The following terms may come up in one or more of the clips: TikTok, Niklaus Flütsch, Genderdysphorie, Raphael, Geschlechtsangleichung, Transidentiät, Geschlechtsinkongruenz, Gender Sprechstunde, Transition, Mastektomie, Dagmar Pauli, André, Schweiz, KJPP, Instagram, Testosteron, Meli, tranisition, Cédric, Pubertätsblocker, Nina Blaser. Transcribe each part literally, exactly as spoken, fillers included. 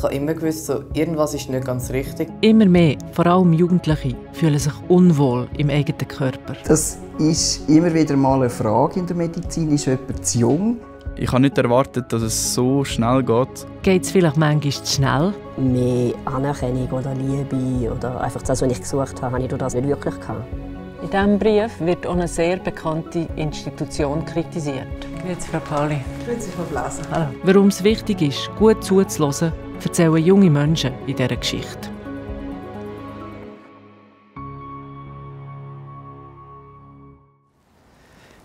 Ich habe immer gewusst, so, irgendwas ist nicht ganz richtig. Immer mehr, vor allem Jugendliche, fühlen sich unwohl im eigenen Körper. Das ist immer wieder mal eine Frage in der Medizin. Ist jemand zu jung? Ich habe nicht erwartet, dass es so schnell geht. Geht es vielleicht manchmal zu schnell? Mehr Anerkennung oder Liebe oder einfach das, was ich gesucht habe, habe ich das nicht wirklich gehabt. In diesem Brief wird auch eine sehr bekannte Institution kritisiert. Grüezi, Frau Pauli. Grüezi, Frau Blaser. Hallo. Warum es wichtig ist, gut zuzuhören, erzählen junge Menschen in dieser Geschichte.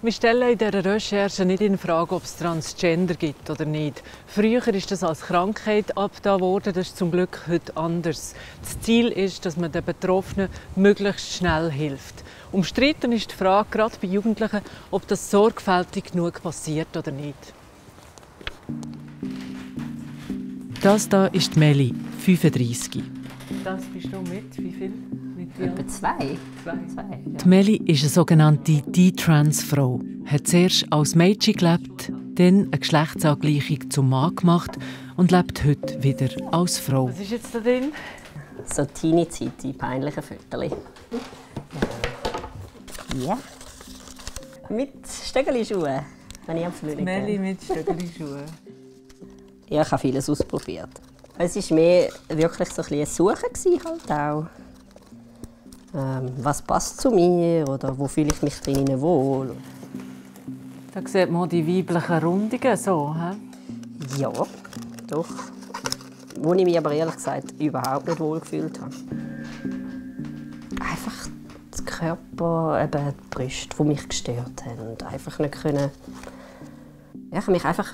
Wir stellen in dieser Recherche nicht in Frage, ob es Transgender gibt oder nicht. Früher ist das als Krankheit abgetan worden, das ist zum Glück heute anders. Das Ziel ist, dass man den Betroffenen möglichst schnell hilft. Umstritten ist die Frage, gerade bei Jugendlichen, ob das sorgfältig genug passiert oder nicht. Das hier ist Meli, fünfunddreißig. Das bist du mit wie viel? Etwa zwei. zwei. zwei ja. Die Meli ist eine sogenannte D-Trans-Frau. Sie hat zuerst als Mädchen gelebt, dann eine Geschlechtsangleichung zum Mann gemacht und lebt heute wieder als Frau. Was ist jetzt da drin? So Teenie-Zeit, die peinlichen Fotos. Ja. Mit Stöckelschuhen, wenn ich am Frühling gehe. Meli mit Stöckelschuhen. Ja, ich habe vieles ausprobiert. Es war mehr wirklich so ein Suchen halt auch. Was passt zu mir oder wo fühle ich mich drinnen wohl? Da sieht man die weiblichen Rundungen so, he? Ja, doch. Wo ich mich aber ehrlich gesagt überhaupt nicht wohl gefühlt habe. Einfach der Körper, eben die Brüste, die mich gestört haben und einfach nicht können. Ja, ich habe mich einfach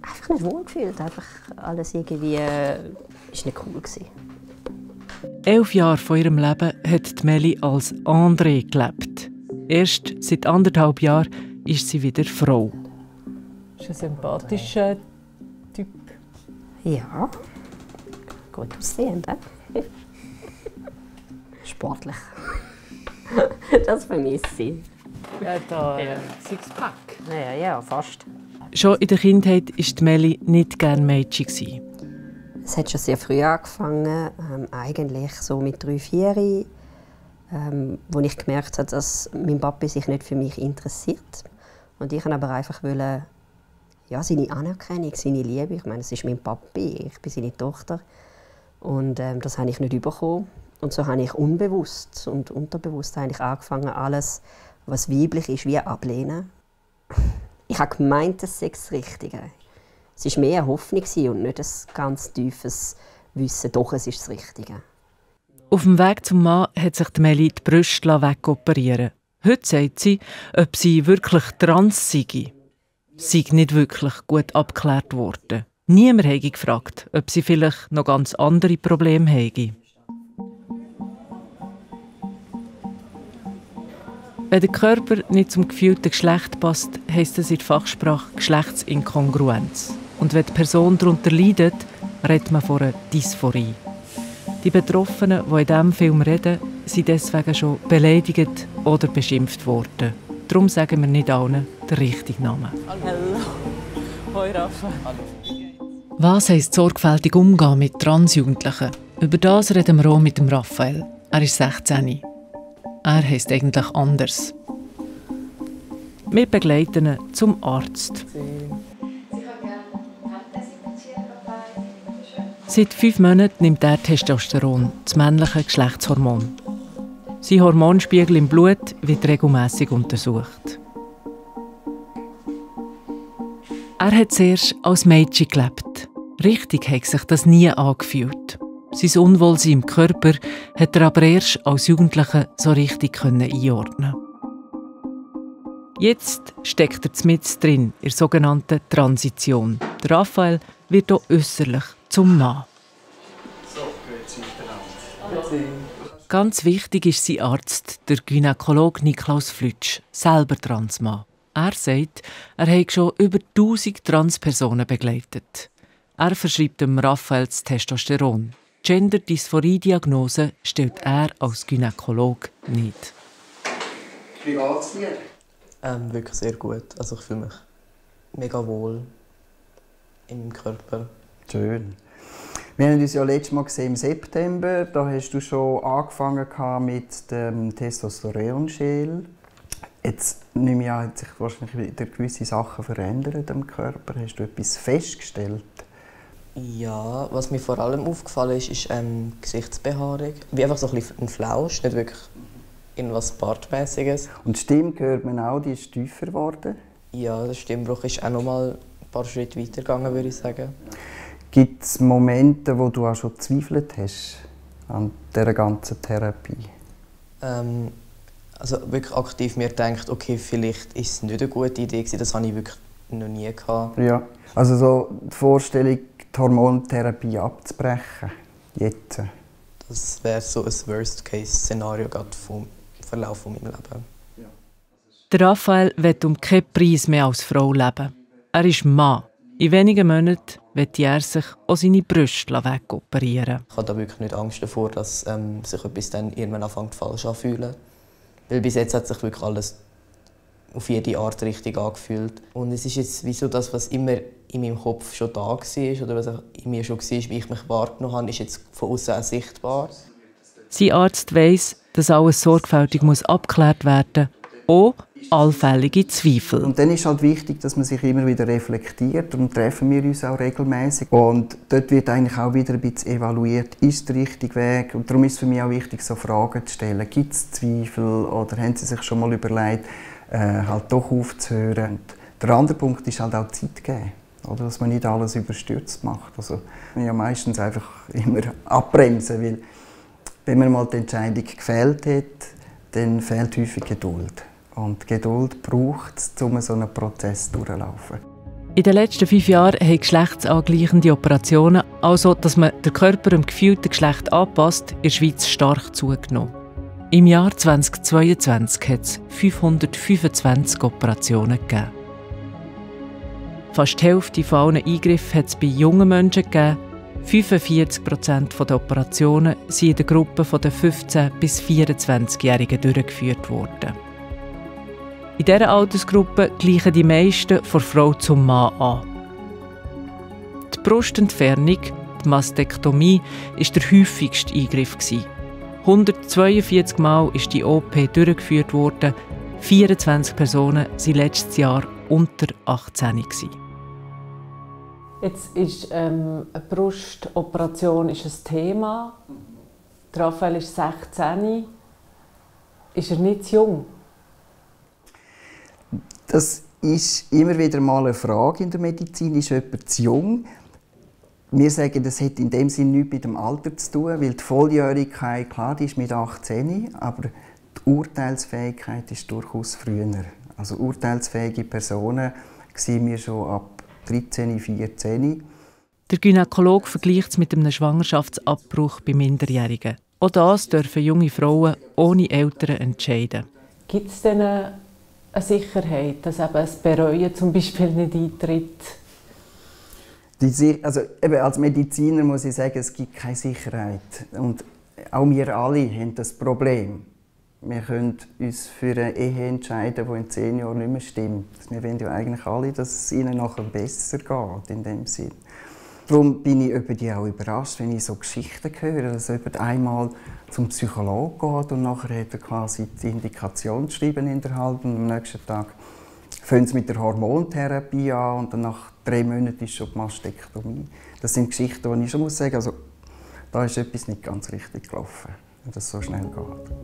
einfach nicht wohl gefühlt. Einfach alles irgendwie ist nicht cool gewesen. Elf Jahre von ihrem Leben hat Meli als André gelebt. Erst seit anderthalb Jahren ist sie wieder Frau. Das ist ein sympathischer Typ. Ja, gut aussehend. Äh? Sportlich. Das vermisse ich. Ja, da äh, Sixpack. Ja, ja, fast. Schon in der Kindheit war Meli nicht gerne Mädchen. Es hat schon sehr früh angefangen, ähm, eigentlich so mit drei, vier, ähm, wo ich gemerkt habe, dass mein Papi sich nicht für mich interessiert. Und ich wollte aber einfach wollen, ja, seine Anerkennung, seine Liebe. Ich meine, es ist mein Papi, ich bin seine Tochter. Und ähm, das habe ich nicht bekommen. Und so habe ich unbewusst und unterbewusst eigentlich angefangen, alles, was weiblich ist, wie ablehnen. Ich habe gemeint, das sei das Richtige. Es war mehr eine Hoffnung und nicht ein ganz tiefes Wissen, doch es ist das Richtige. Auf dem Weg zum Mann hat sich die Meli die Brüste wegoperieren lassen. Heute sagt sie, ob sie wirklich trans sei. Sie sei nicht wirklich gut abgeklärt worden. Niemand habe gefragt, ob sie vielleicht noch ganz andere Probleme habe. Wenn der Körper nicht zum gefühlten Geschlecht passt, heisst das in der Fachsprache Geschlechtsinkongruenz. Und wenn die Person darunter leidet, redet man von einer Dysphorie. Die Betroffenen, die in diesem Film reden, sind deswegen schon beleidigt oder beschimpft worden. Darum sagen wir nicht allen den richtigen Namen. Hallo. Hoi, Rafa. Hallo. Was heisst sorgfältig umgehen mit Transjugendlichen? Über das reden wir auch mit dem Raphael. Er ist sechzehn. Er heisst eigentlich anders. Wir begleiten ihn zum Arzt. Seit fünf Monaten nimmt er Testosteron, das männliche Geschlechtshormon. Sein Hormonspiegel im Blut wird regelmässig untersucht. Er hat zuerst als Mädchen gelebt. Richtig hat sich das nie angefühlt. Sein Unwohlsein im Körper hat er aber erst als Jugendlicher so richtig einordnen. Jetzt steckt er mitten drin, in der sogenannten Transition. Der Raphael wird auch äußerlich zum Mann. So, grüezi miteinander. Ganz wichtig ist sein Arzt, der Gynäkologe Niklaus Flütsch, selber Transmann. Er sagt, er habe schon über tausend Transpersonen begleitet. Er verschreibt dem Raphael das Testosteron. Die Gender-Dysphorie-Diagnose stellt er als Gynäkologe nicht. Wie geht es dir? Ähm, wirklich sehr gut. Also ich fühle mich mega wohl im Körper. Schön. Wir haben uns ja letztes Mal gesehen, im September. Da hast du schon angefangen mit dem Testosteron-Gel. Jetzt nehme ich an, hat sich wahrscheinlich wieder gewisse Sachen verändert im Körper. Hast du etwas festgestellt? Ja, was mir vor allem aufgefallen ist, ist ähm, Gesichtsbehaarung. Wie einfach so ein, bisschen ein Flausch, nicht wirklich irgendwas Bartmäßiges. Und die Stimme hört man auch, die ist tiefer geworden? Ja, der Stimmbruch ist auch noch mal ein paar Schritte weiter gegangen, würde ich sagen. Gibt es Momente, wo du auch schon gezweifelt hast an dieser ganzen Therapie? Ähm, also wirklich aktiv mir gedacht, okay, vielleicht ist es nicht eine gute Idee gewesen, das habe ich wirklich noch nie gehabt. Ja, also so die Vorstellung, die Hormontherapie abzubrechen, jetzt? Das wäre so ein Worst-Case-Szenario vom Verlauf meines Lebens. Der Raphael will um keinen Preis mehr als Frau leben. Er ist Mann. In wenigen Monaten wird er sich auch seine Brüste wegoperieren. Ich habe da wirklich nicht Angst davor, dass ähm, sich etwas dann irgendwann anfängt falsch anfühlen. Weil bis jetzt hat sich wirklich alles auf jede Art richtig angefühlt. Und es ist jetzt wie so das, was immer in meinem Kopf schon da war oder was in mir schon war, wie ich mich wahrgenommen habe, ist jetzt von außen auch sichtbar. Sein Arzt weiss, dass alles sorgfältig muss abgeklärt werden muss, auch allfällige Zweifel. Und dann ist halt wichtig, dass man sich immer wieder reflektiert. Darum treffen wir uns auch regelmäßig. Und dort wird eigentlich auch wieder ein bisschen evaluiert, ist der richtige Weg. Und darum ist es für mich auch wichtig, so Fragen zu stellen. Gibt es Zweifel oder haben Sie sich schon mal überlegt, äh, halt doch aufzuhören? Und der andere Punkt ist halt auch Zeit geben. Oder dass man nicht alles überstürzt macht. Also ja, meistens einfach immer abbremsen, weil wenn man mal die Entscheidung gefällt hat, dann fehlt häufig Geduld. Und Geduld braucht es, um so einen Prozess durchlaufen. In den letzten fünf Jahren haben geschlechtsangleichende Operationen, also dass man den Körper dem gefühlten Geschlecht anpasst, in der Schweiz stark zugenommen. Im Jahr zweitausendzweiundzwanzig hat es fünfhundertfünfundzwanzig Operationen gegeben. Fast die Hälfte von allen Eingriffen hat es bei jungen Menschen gegeben. fünfundvierzig Prozent der Operationen sind in der Gruppe der fünfzehn- bis vierundzwanzigjährigen durchgeführt worden. In dieser Altersgruppe gleichen die meisten von Frau zum Mann an. Die Brustentfernung, die Mastektomie, war der häufigste Eingriff. hundertzweiundvierzig Mal ist die O P durchgeführt worden. vierundzwanzig Personen waren letztes Jahr unter achtzehn. Jetzt ist ähm, eine Brustoperation ist ein Thema. Raphael ist sechzehn. Ist er nicht zu jung? Das ist immer wieder mal eine Frage in der Medizin. Ist jemand zu jung? Wir sagen, das hat in dem Sinne nichts mit dem Alter zu tun, weil die Volljährigkeit, klar, die ist mit achtzehn, aber die Urteilsfähigkeit ist durchaus früher. Also urteilsfähige Personen sehen wir schon ab dreizehn, vierzehn. Der Gynäkologe vergleicht es mit einem Schwangerschaftsabbruch bei Minderjährigen. Auch das dürfen junge Frauen ohne Eltern entscheiden. Gibt es denn eine Eine Sicherheit, dass eben das Bereuen zum Beispiel nicht eintritt? Die, also, eben als Mediziner muss ich sagen, es gibt keine Sicherheit. Und auch wir alle haben das Problem. Wir können uns für eine Ehe entscheiden, die in zehn Jahren nicht mehr stimmt. Wir wollen ja eigentlich alle, dass es ihnen nachher besser geht, in dem Sinn. Darum bin ich über die auch überrascht, wenn ich so Geschichten höre, dass jemand einmal zum Psychologen geht und nachher hat er quasi die Indikation geschrieben in der Hand und am nächsten Tag fängt es mit der Hormontherapie an und dann nach drei Monaten ist schon die Mastektomie. Das sind Geschichten, die ich schon muss sagen, also da ist etwas nicht ganz richtig gelaufen, wenn das so schnell geht.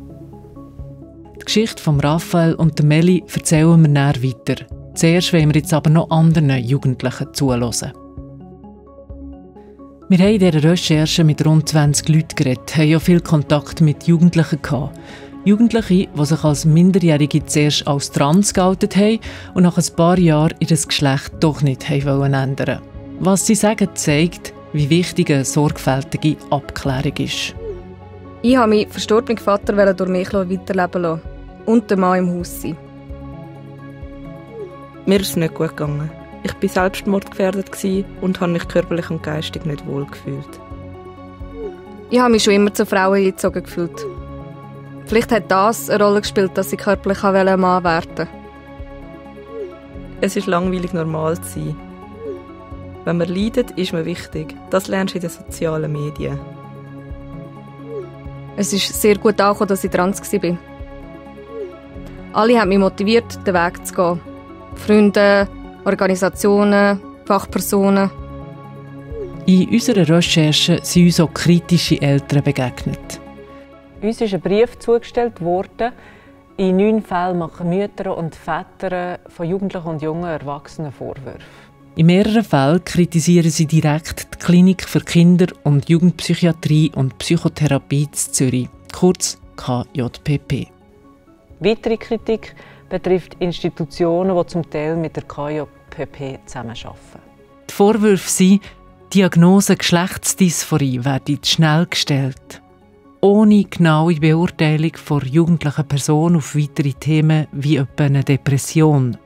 Die Geschichte von Raphael und der Meli erzählen wir näher weiter. Zuerst wollen wir jetzt aber noch anderen Jugendlichen zuhören. Wir haben in dieser Recherche mit rund zwanzig Leuten geredet, haben ja viel Kontakt mit Jugendlichen gehabt. Jugendliche, die sich als Minderjährige zuerst als trans geoutet haben und nach ein paar Jahren ihr Geschlecht doch nicht haben ändern. Was sie sagen, zeigt, wie wichtig eine sorgfältige Abklärung ist. Ich wollte meinen verstorbenen Vater durch mich weiterleben lassen und den Mann im Haus sein. Mir ist es nicht gut gegangen. Ich war selbstmordgefährdet und habe mich körperlich und geistig nicht wohl gefühlt. Ich habe mich schon immer zu Frauen hingezogen gefühlt. Vielleicht hat das eine Rolle gespielt, dass ich körperlich ein Mann werden wollte. Es war langweilig, normal zu sein. Wenn man leidet, ist man wichtig. Das lernst du in den sozialen Medien. Es ist sehr gut angekommen, dass ich trans war. Alle haben mich motiviert, den Weg zu gehen. Freunde, Organisationen, Fachpersonen. In unserer Recherche sind uns auch kritische Eltern begegnet. Uns ist ein Brief zugestellt worden. In neun Fällen machen Mütter und Väter von Jugendlichen und jungen Erwachsenen Vorwürfe. In mehreren Fällen kritisieren sie direkt die Klinik für Kinder- und Jugendpsychiatrie und Psychotherapie in Zürich, kurz K J P P. Weitere Kritik betrifft Institutionen, die zum Teil mit der K J P P zusammenarbeiten. Die Vorwürfe sind, Diagnose Geschlechtsdysphorie werden schnell gestellt. Ohne genaue Beurteilung von jugendlichen Personen auf weitere Themen wie etwa eine Depression.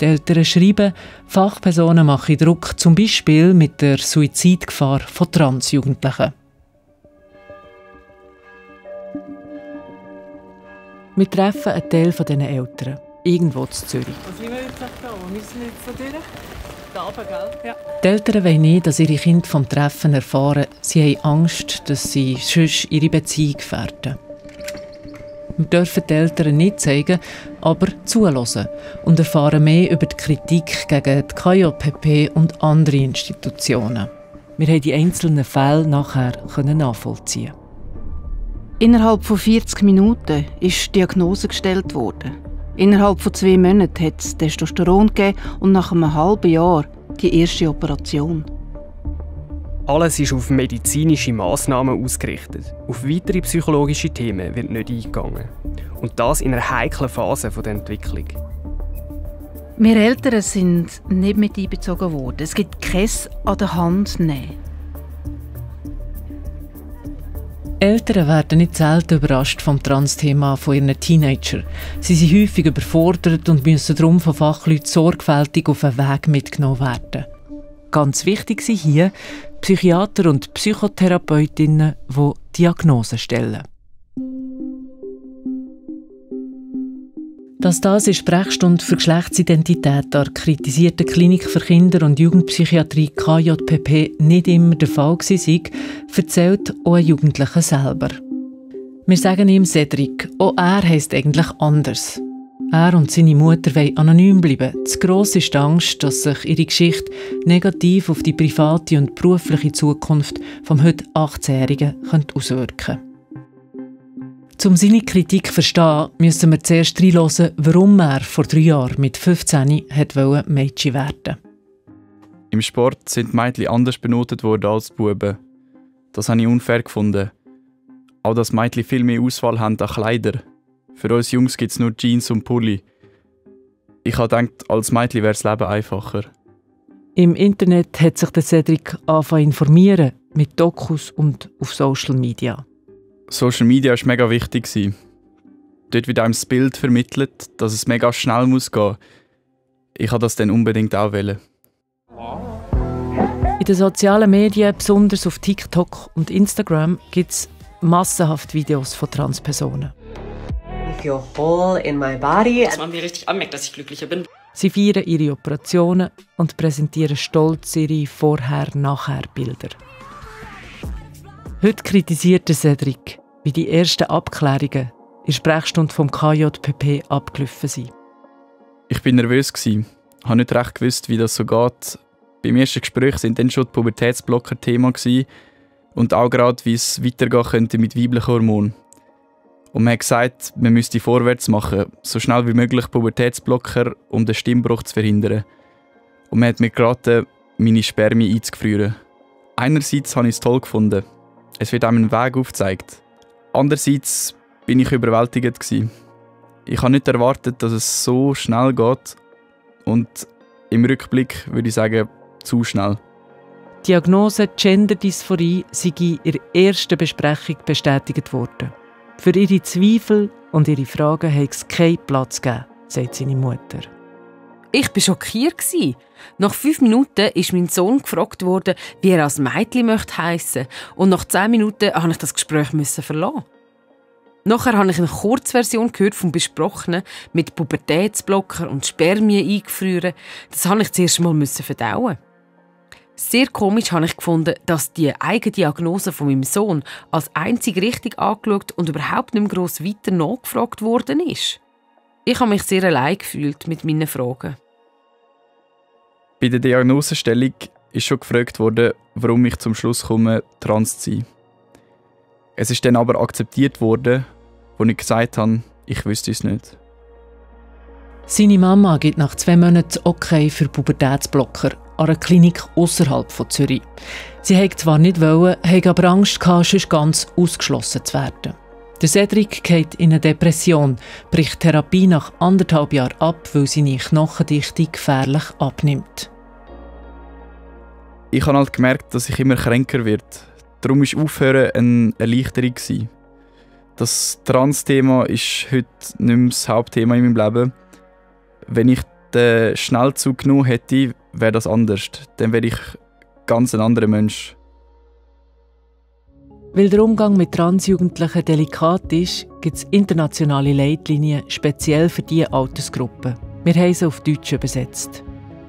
Die Eltern schreiben, Fachpersonen machen Druck, zum Beispiel mit der Suizidgefahr von Transjugendlichen. Wir treffen einen Teil dieser Eltern, irgendwo in Zürich. Was sind wir jetzt da? Wir sind jetzt so durch. Die Eltern wollen nicht, dass ihre Kinder vom Treffen erfahren. Sie haben Angst, dass sie sonst ihre Beziehung gefährden. Wir dürfen die Eltern nicht zeigen, aber zuhören und erfahren mehr über die Kritik gegen die K J P P und andere Institutionen. Wir haben die einzelnen Fälle nachher nachvollziehen. Innerhalb von vierzig Minuten ist die Diagnose gestellt worden. Innerhalb von zwei Monaten hat es Testosteron gegeben und nach einem halben Jahr die erste Operation. Alles ist auf medizinische Massnahmen ausgerichtet. Auf weitere psychologische Themen wird nicht eingegangen. Und das in einer heiklen Phase der Entwicklung. Wir Eltern sind nicht mit einbezogen worden. Es gibt kein an der Hand nehmen. Eltern werden nicht selten überrascht vom Trans-Thema von ihren Teenagern. Sie sind häufig überfordert und müssen darum von Fachleuten sorgfältig auf den Weg mitgenommen werden. Ganz wichtig sind hier Psychiater und Psychotherapeutinnen, die Diagnosen stellen. Dass das in Sprechstunde für Geschlechtsidentität an der kritisierten Klinik für Kinder- und Jugendpsychiatrie K J P P nicht immer der Fall war, erzählt auch ein Jugendlicher selber. Wir sagen ihm Cédric, auch er heisst eigentlich anders. Er und seine Mutter wollen anonym bleiben. Das Grosse ist die Angst, dass sich ihre Geschichte negativ auf die private und berufliche Zukunft des heute achtzehnjährigen auswirken könnte. Um seine Kritik zu verstehen, müssen wir zuerst reinhören, warum er vor drei Jahren mit fünfzehn wollte Mädchen werden. Im Sport sind Mädchen anders benotet worden als Buben. Das habe ich unfair gefunden. Auch dass Mädchen viel mehr Auswahl haben an Kleider. Für uns Jungs gibt es nur Jeans und Pulli. Ich habe gedacht, als Mädchen wäre das Leben einfacher. Im Internet hat sich der Cédric angefangen zu informieren, mit Dokus und auf Social Media. Social Media war mega wichtig. Dort wird einem das Bild vermittelt, dass es mega schnell gehen muss. Ich wollte das dann unbedingt auch. In den sozialen Medien, besonders auf TikTok und Instagram, gibt es massenhaft Videos von Transpersonen. I feel whole in my body. Dass man mir richtig anmerkt, dass ich glücklicher bin. Sie feiern ihre Operationen und präsentieren stolz ihre Vorher-Nachher-Bilder. Heute kritisiert Cédric, wie die ersten Abklärungen in der Sprechstunde vom K J P P abgelaufen sind. Ich war nervös. Ich habe nicht recht gewusst, wie das so geht. Beim ersten Gespräch waren dann schon die Pubertätsblocker Thema und auch gerade, wie es weitergehen könnte mit weiblichen Hormonen. Und man hat gesagt, man müsste vorwärts machen, so schnell wie möglich Pubertätsblocker, um den Stimmbruch zu verhindern. Und man hat mir geraten, meine Spermien einzufrieren. Einerseits habe ich es toll gefunden. Es wird einem ein Weg aufgezeigt. Andererseits bin ich überwältigt gewesen. Ich habe nicht erwartet, dass es so schnell geht. Und im Rückblick würde ich sagen, zu schnell. Die Diagnose Genderdysphorie sei in ihrer ersten Besprechung bestätigt worden. Für ihre Zweifel und ihre Fragen habe es keinen Platz gegeben, sagt seine Mutter. Ich war schockiert. Nach fünf Minuten ist mein Sohn gefragt worden, wie er als Mädchen heissen möchte. Und nach zehn Minuten musste ich das Gespräch verlassen. Nachher habe ich eine Kurzversion gehört vom Besprochenen mit Pubertätsblocker und Spermien eingefrieren. Das musste ich zuerst mal verdauen. Sehr komisch habe ich gefunden, dass die Eigendiagnose von meinem Sohn als einzig richtig angeschaut und überhaupt nicht mehr gross weiter nachgefragt worden ist. Ich habe mich sehr allein gefühlt mit meinen Fragen. Bei der Diagnosestellung ist schon gefragt worden, warum ich zum Schluss komme, trans zu sein. Es ist dann aber akzeptiert worden, als ich gesagt habe, ich wüsste es nicht. Seine Mama gibt nach zwei Monaten Okay für Pubertätsblocker an einer Klinik außerhalb von Zürich. Sie wollte zwar nicht, hatte aber Angst, sonst ganz ausgeschlossen zu werden. Der Cédric geht in eine Depression, bricht Therapie nach anderthalb Jahren ab, weil seine Knochendichte gefährlich abnimmt. Ich habe halt gemerkt, dass ich immer kränker werde. Darum war Aufhören eine Erleichterung. Das Trans-Thema ist heute nicht mehr das Hauptthema in meinem Leben. Wenn ich den Schnellzug genommen hätte, wäre das anders. Dann wäre ich ganz ein anderer Mensch. Weil der Umgang mit Transjugendlichen delikat ist, gibt es internationale Leitlinien speziell für diese Altersgruppe. Wir haben sie auf Deutsch übersetzt.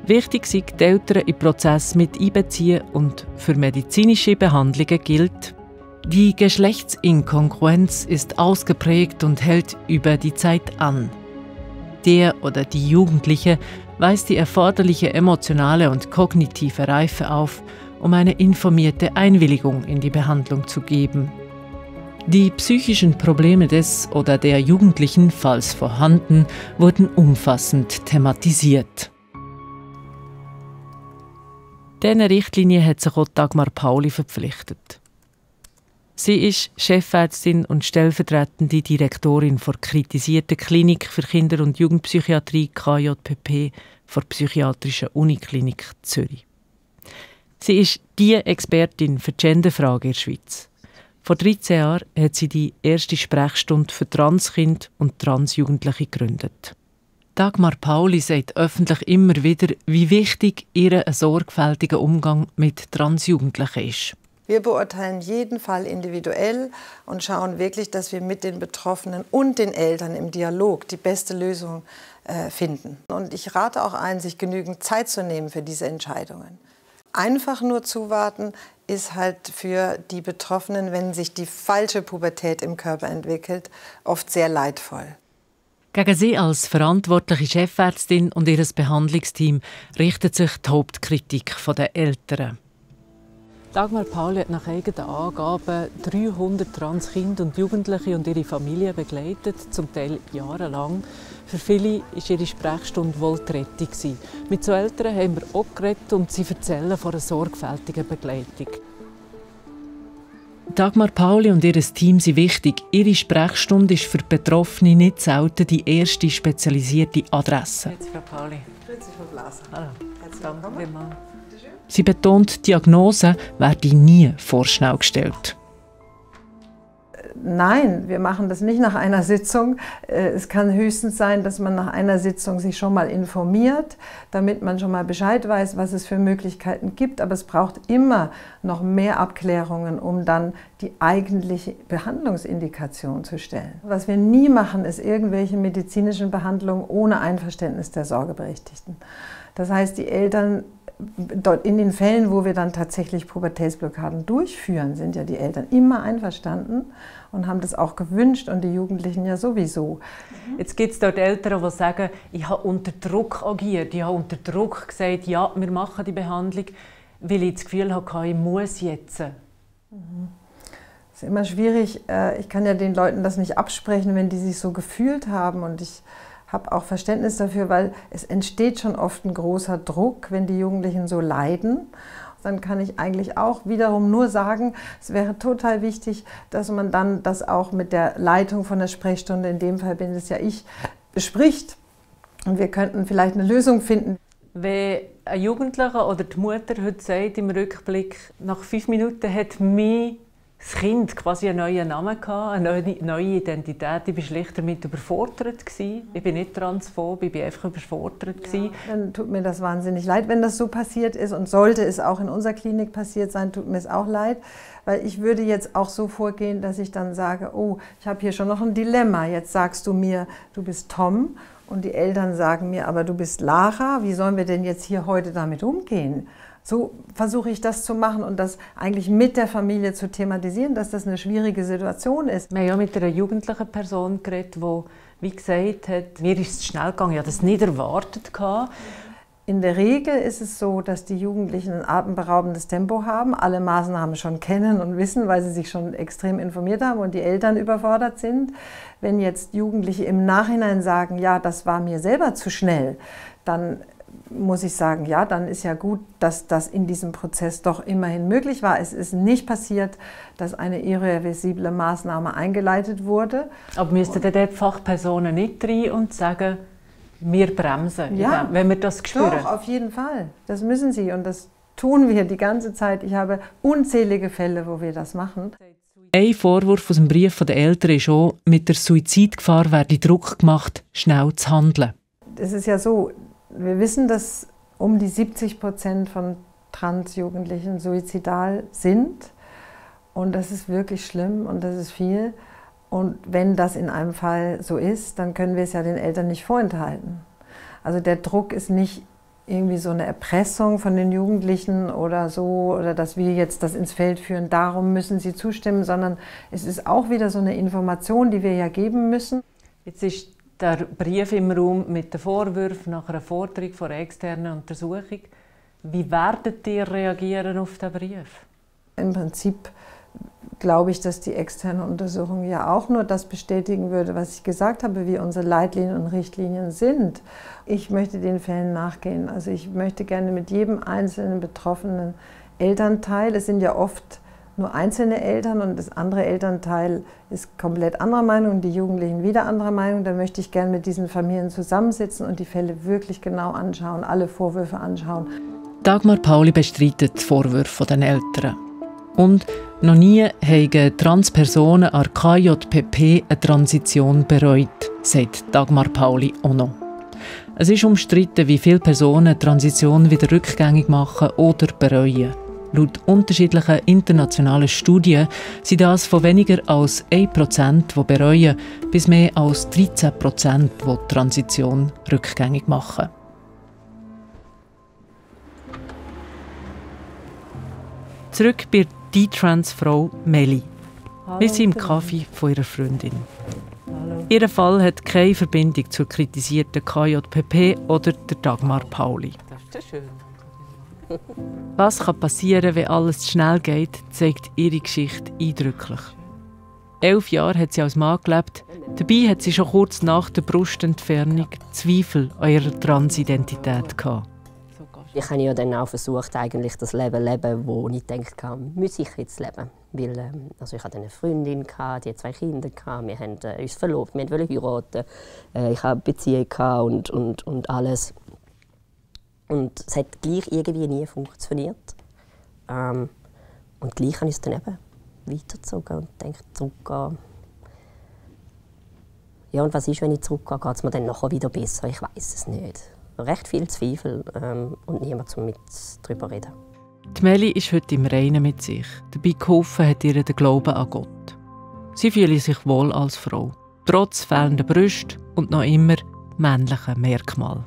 Wichtig sind die Eltern in den Prozess mit einbeziehen und für medizinische Behandlungen gilt: Die Geschlechtsinkongruenz ist ausgeprägt und hält über die Zeit an. Der oder die Jugendliche weist die erforderliche emotionale und kognitive Reife auf, um eine informierte Einwilligung in die Behandlung zu geben. Die psychischen Probleme des oder der Jugendlichen, falls vorhanden, wurden umfassend thematisiert. Dieser Richtlinie hat sich auch Dagmar Pauli verpflichtet. Sie ist Chefärztin und stellvertretende Direktorin der kritisierten Klinik für Kinder- und Jugendpsychiatrie K J P P der Psychiatrischen Uniklinik Zürich. Sie ist die Expertin für die Genderfrage in der Schweiz. Vor dreizehn Jahren hat sie die erste Sprechstunde für Transkinder und Transjugendliche gegründet. Dagmar Pauli sagt öffentlich immer wieder, wie wichtig ihr sorgfältiger Umgang mit Transjugendlichen ist. Wir beurteilen jeden Fall individuell und schauen wirklich, dass wir mit den Betroffenen und den Eltern im Dialog die beste Lösung äh, finden. Und ich rate auch ein, sich genügend Zeit zu nehmen für diese Entscheidungen. Einfach nur zuwarten ist halt für die Betroffenen, wenn sich die falsche Pubertät im Körper entwickelt, oft sehr leidvoll. Gegen sie als verantwortliche Chefärztin und ihr Behandlungsteam richtet sich die Hauptkritik der Eltern. Dagmar Pauli hat nach eigenen Angaben dreihundert Transkinder und Jugendliche und ihre Familien begleitet, zum Teil jahrelang. Für viele war ihre Sprechstunde wohl die Rettung. Mit so Eltern haben wir auch geredet und sie erzählen von einer sorgfältigen Begleitung. Dagmar Pauli und ihr Team sind wichtig. Ihre Sprechstunde ist für Betroffene nicht selten die erste spezialisierte Adresse. Grüezi, Frau Pauli. Grüezi, Frau Blaser. Hallo. Herzlich willkommen. Sie betont, Diagnosen werden nie vorschnell gestellt. Nein, wir machen das nicht nach einer Sitzung. Es kann höchstens sein, dass man nach einer Sitzung sich schon mal informiert, damit man schon mal Bescheid weiß, was es für Möglichkeiten gibt. Aber es braucht immer noch mehr Abklärungen, um dann die eigentliche Behandlungsindikation zu stellen. Was wir nie machen, ist irgendwelche medizinischen Behandlungen ohne Einverständnis der Sorgeberechtigten. Das heißt, die Eltern in den Fällen, wo wir dann tatsächlich Pubertätsblockaden durchführen, sind ja die Eltern immer einverstanden und haben das auch gewünscht und die Jugendlichen ja sowieso. Jetzt gibt es dort Eltern, die sagen, ich habe unter Druck agiert, ich habe unter Druck gesagt, ja, wir machen die Behandlung, weil ich das Gefühl habe, ich muss jetzt. Mhm. Das ist immer schwierig. Ich kann ja den Leuten das nicht absprechen, wenn die sich so gefühlt haben und ich habe auch Verständnis dafür, weil es entsteht schon oft ein großer Druck, wenn die Jugendlichen so leiden. Dann kann ich eigentlich auch wiederum nur sagen, es wäre total wichtig, dass man dann das auch mit der Leitung von der Sprechstunde, in dem Fall bin es ja ich, bespricht. Und wir könnten vielleicht eine Lösung finden. Wenn ein Jugendlicher oder die Mutter heute sagt, im Rückblick, nach fünf Minuten hat mich das Kind quasi einen neuen Namen gehabt, eine neue Identität. Ich war schlicht damit überfordert. Ich bin nicht transphob, ich war einfach überfordert. Ja, dann tut mir das wahnsinnig leid, wenn das so passiert ist. Und sollte es auch in unserer Klinik passiert sein, tut mir es auch leid. Weil ich würde jetzt auch so vorgehen, dass ich dann sage, oh, ich habe hier schon noch ein Dilemma. Jetzt sagst du mir, du bist Tom. Und die Eltern sagen mir, aber du bist Lara. Wie sollen wir denn jetzt hier heute damit umgehen? So versuche ich das zu machen und das eigentlich mit der Familie zu thematisieren, dass das eine schwierige Situation ist. Wir haben ja mit einer jugendlichen Person geredet, die, wie gesagt hat, mir ist es schnell gegangen, ich habe das nicht erwartet. In der Regel ist es so, dass die Jugendlichen ein atemberaubendes Tempo haben, alle Maßnahmen schon kennen und wissen, weil sie sich schon extrem informiert haben und die Eltern überfordert sind. Wenn jetzt Jugendliche im Nachhinein sagen, ja, das war mir selber zu schnell, dann muss ich sagen, ja, dann ist ja gut, dass das in diesem Prozess doch immerhin möglich war. Es ist nicht passiert, dass eine irreversible Maßnahme eingeleitet wurde. Aber müssten dann die Fachpersonen nicht rein und sagen, wir bremsen, ja, wenn wir das spüren? Doch, auf jeden Fall. Das müssen sie und das tun wir die ganze Zeit. Ich habe unzählige Fälle, wo wir das machen. Ein Vorwurf aus dem Brief der Eltern ist auch, mit der Suizidgefahr werde Druck gemacht, schnell zu handeln. Es ist ja so, wir wissen, dass um die siebzig Prozent von Transjugendlichen suizidal sind. Und das ist wirklich schlimm und das ist viel. Und wenn das in einem Fall so ist, dann können wir es ja den Eltern nicht vorenthalten. Also der Druck ist nicht irgendwie so eine Erpressung von den Jugendlichen oder so, oder dass wir jetzt das ins Feld führen, darum müssen sie zustimmen, sondern es ist auch wieder so eine Information, die wir ja geben müssen. Jetzt ist der Brief im Raum mit den Vorwürfen nach einer Forderung von einer externen Untersuchung. Wie werdet ihr reagieren auf diesen Brief? Im Prinzip glaube ich, dass die externe Untersuchung ja auch nur das bestätigen würde, was ich gesagt habe, wie unsere Leitlinien und Richtlinien sind. Ich möchte den Fällen nachgehen. Also ich möchte gerne mit jedem einzelnen betroffenen Elternteil, es sind ja oft nur einzelne Eltern und das andere Elternteil ist komplett anderer Meinung, die Jugendlichen wieder anderer Meinung. Da möchte ich gerne mit diesen Familien zusammensitzen und die Fälle wirklich genau anschauen, alle Vorwürfe anschauen. Dagmar Pauli bestreitet die Vorwürfe der Eltern. Und noch nie haben Transpersonen an K J P P eine Transition bereut, sagt Dagmar Pauli auch noch. Es ist umstritten, wie viele Personen eine Transition wieder rückgängig machen oder bereuen. Laut unterschiedlichen internationalen Studien sind das von weniger als ein Prozent, die bereuen, bis mehr als dreizehn Prozent, die die Transition rückgängig machen. Zurück bei der D-Trans-Frau Meli. Wir sind im Kaffee von ihrer Freundin. Hallo. Ihr Fall hat keine Verbindung zur kritisierten K J P P oder der Dagmar Pauli. Das ist ja schön. Was kann passieren, wenn alles schnell geht, zeigt ihre Geschichte eindrücklich. Elf Jahre hat sie als Mann gelebt. Dabei hat sie schon kurz nach der Brustentfernung Zweifel an ihrer Transidentität gehabt. Ich habe ja dann auch versucht, eigentlich das Leben zu leben, wo ich dachte, muss ich jetzt leben? Weil, also ich hatte eine Freundin, die hatte zwei Kinder, wir haben uns verlobt, wir wollten heiraten, ich hatte Beziehungen und, und, und alles. Und es hat gleich irgendwie nie funktioniert. Ähm, und gleich habe ich es dann eben weitergezogen und denke, zurückgehen. Ja, und was ist, wenn ich zurückgehe, geht es mir dann nachher wieder besser? Ich weiß es nicht. Recht viel Zweifel ähm, und niemand mit darüber reden. Die Meli ist heute im Reinen mit sich. Dabei geholfen hat ihr der Glaube an Gott. Sie fühlt sich wohl als Frau, trotz fehlender Brüste und noch immer männlichen Merkmalen.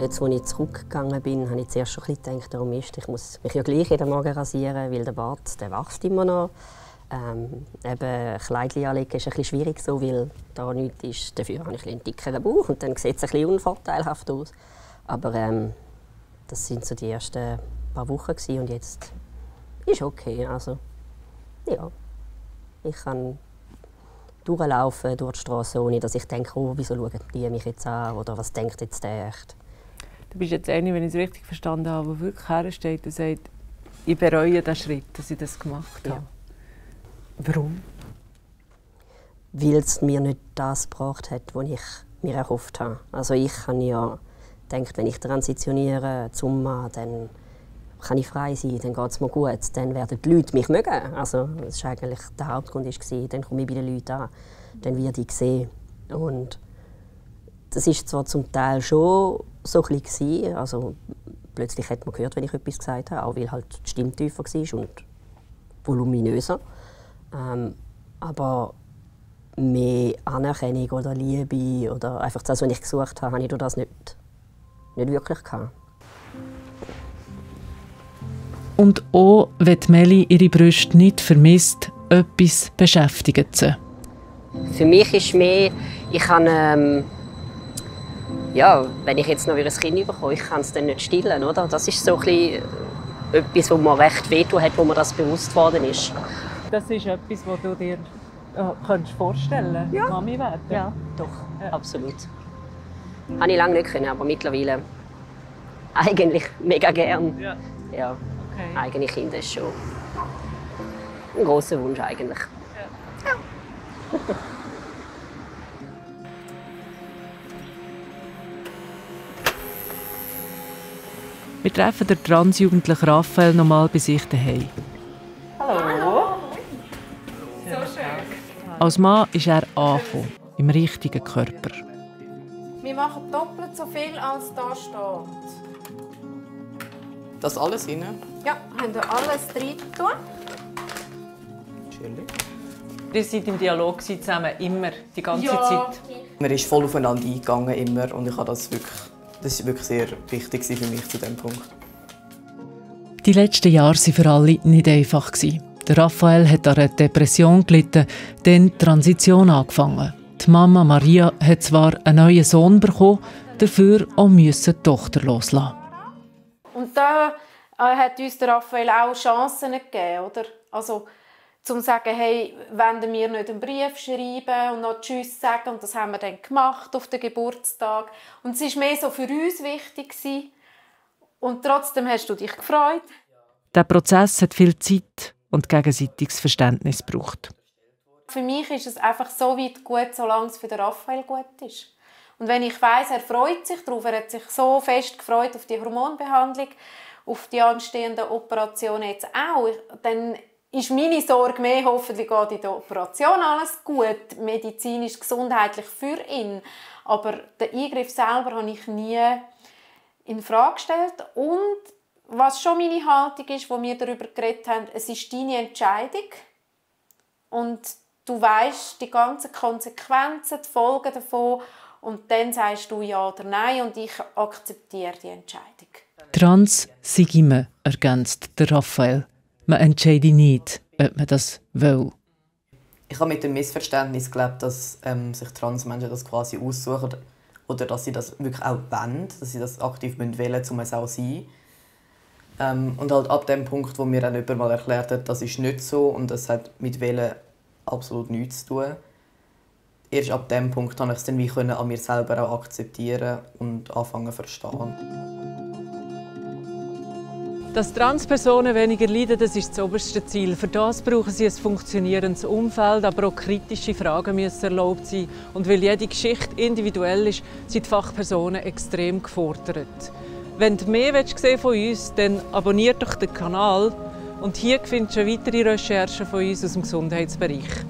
Jetzt, als ich zurückgegangen bin, habe ich zuerst schon ein bisschen gedacht, darum ist, ich muss mich ja gleich jeden Morgen rasieren, weil der Bart, der wächst immer noch. Ähm, eben Kleidchen anlegen ist ein bisschen schwierig, so, weil da nichts ist. Dafür habe ich einen dickeren Bauch und dann sieht es ein bisschen unvorteilhaft aus. Aber ähm, das waren so die ersten paar Wochen gewesen, und jetzt ist okay. Also, ja, ich kann durchlaufen durch die Straße, ohne dass ich denke, oh, wieso schauen die mich jetzt an oder was denkt jetzt der echt. Du bist jetzt eine, wenn ich es richtig verstanden habe, die wirklich hersteht und sagt, ich bereue den Schritt, dass ich das gemacht habe. Ja. Warum? Weil es mir nicht das gebracht hat, was ich mir erhofft habe. Also ich habe ja gedacht, wenn ich transitioniere zum Mann, dann kann ich frei sein, dann geht es mir gut, dann werden die Leute mich mögen. Also das war eigentlich der Hauptgrund, war, dann komme ich bei den Leuten an, dann werde ich gesehen. Und das war zwar zum Teil schon so ein bisschen, also plötzlich hat man gehört, wenn ich etwas gesagt habe, auch weil halt die Stimme tiefer war und voluminöser. Ähm, aber mehr Anerkennung oder Liebe oder einfach das, was ich gesucht habe, habe ich das nicht, nicht wirklich gehabt. und auch, wenn Meli ihre Brüste nicht vermisst, etwas beschäftigt sie. Für mich ist mehr, ich kann, ähm, ja, wenn ich jetzt noch wieder ein Kind bekomme, ich kann es dann nicht stillen, oder? Das ist so ein bisschen etwas, wo man recht wehtun hat, wo man das bewusst worden ist. Das ist etwas, was du dir könntest vorstellen, ja. Mami werden? Ja, doch, ja. Absolut. Das konnte ich lange nicht, aber mittlerweile eigentlich mega gern. Ja. Ja. Okay. Eigene Kinder ist schon ein grosser Wunsch eigentlich. Ja. Ja. Wir treffen den transjugendlichen Raphael noch mal bei sich daheim. Hallo. Hallo. So schön. Als Mann ist er angekommen, im richtigen Körper. Wir machen doppelt so viel, als da steht. Das alles rein? Ja, haben wir alles drin getan. Schön. Wir waren im Dialog zusammen, immer, die ganze ja. Zeit. Man ist voll aufeinander eingegangen, immer, und ich habe das wirklich, das war wirklich sehr wichtig für mich zu diesem Punkt. Die letzten Jahre waren für alle nicht einfach. Raphael hat an einer Depression gelitten, dann die Transition angefangen. Die Mama Maria hat zwar einen neuen Sohn bekommen, dafür auch die Tochter loslassen. Und da hat uns Raphael auch Chancen gegeben, oder? Also, zum zu sagen, hey, wollen wir nicht einen Brief schreiben und noch Tschüss sagen. Und das haben wir dann gemacht auf den Geburtstag. Und es war mehr so für uns wichtig. Und trotzdem hast du dich gefreut. Der Prozess hat viel Zeit und gegenseitiges Verständnis gebraucht. Für mich ist es einfach so weit gut, solange es für den Raphael gut ist. Und wenn ich weiss, er freut sich darauf, er hat sich so fest gefreut auf die Hormonbehandlung, auf die anstehenden Operationen jetzt auch, dann ist meine Sorge mehr, hoffentlich geht in der Operation alles gut, medizinisch, gesundheitlich für ihn. Aber den Eingriff selber habe ich nie in Frage gestellt. Und was schon meine Haltung ist, wo wir darüber geredet haben, es ist deine Entscheidung. Und du weisst die ganzen Konsequenzen, die Folgen davon, und dann sagst du ja oder nein und ich akzeptiere die Entscheidung. Trans sei immer, ergänzt der Raphael. Man entscheide nicht, ob man das will. Ich habe mit dem Missverständnis gelebt, dass ähm, sich Transmenschen das quasi aussuchen oder dass sie das wirklich auch wollen, dass sie das aktiv wählen, um es auch zu sein. Ähm, und halt ab dem Punkt, wo mir dann jemand mal erklärt hat, das ist nicht so und das hat mit Wählen absolut nichts zu tun. Erst ab dem Punkt konnte ich es dann wie können an mir selber auch akzeptieren und anfangen zu verstehen. Dass Transpersonen weniger leiden, das ist das oberste Ziel. Für das brauchen sie ein funktionierendes Umfeld, aber auch kritische Fragen müssen erlaubt sein. Und weil jede Geschichte individuell ist, sind die Fachpersonen extrem gefordert. Wenn du mehr von uns sehen willst, dann abonniere doch den Kanal. Und hier findest du weitere Recherchen von uns aus dem Gesundheitsbereich.